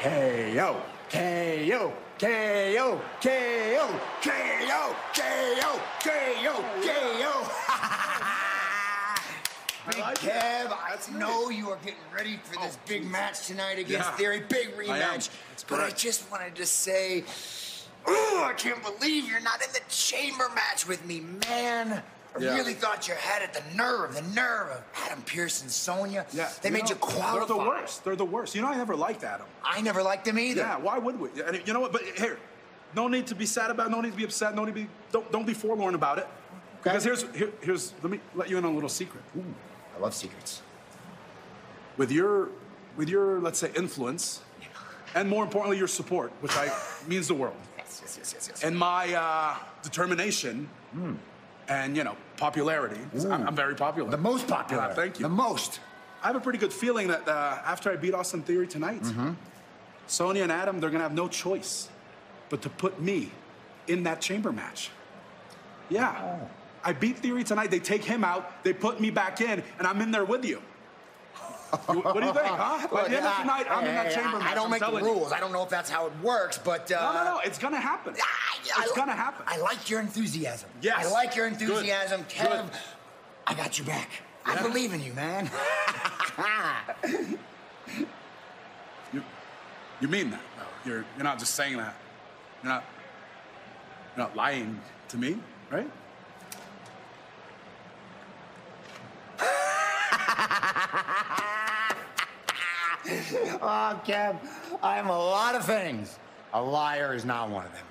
KO, KO, KO, KO, KO, KO, KO, KO. Big Kev, I know you are getting ready for this big match tonight against Theory, big rematch. But I just wanted to say, ooh, I can't believe you're not in the chamber match with me, man. I really thought you had it, the nerve of Adam Pearce and Sonya. Yeah. They made you qualify. They're the worst. They're the worst. You know, I never liked Adam. I never liked him either. Yeah, why would we? And you know what? But here, no need to be sad about it, no need to be upset, no need to be, don't be forlorn about it. Okay. Because here's let me let you in on a little secret. Ooh, I love secrets. With your, let's say, influence, and more importantly, your support, which means the world. Yes. And my determination. Mm. And, you know, popularity. I'm very popular. The most popular. Yeah, thank you. The most. I have a pretty good feeling that after I beat Austin Theory tonight, Sonya and Adam, they're going to have no choice but to put me in that chamber match. Yeah. Oh. I beat Theory tonight. They take him out. They put me back in, and I'm in there with you. What do you think, huh? By the end of tonight, I'm in that chamber match. I don't make the rules. I don't know if that's how it works, but... No. It's going to happen. It's going to happen. I like your enthusiasm. Yes. I like your enthusiasm. Good. Kev, good. I got you back. Yeah. I believe in you, man. You mean that, though? You're not just saying that. You're not lying to me, right? Oh, Kev, I'm a lot of things. A liar is not one of them.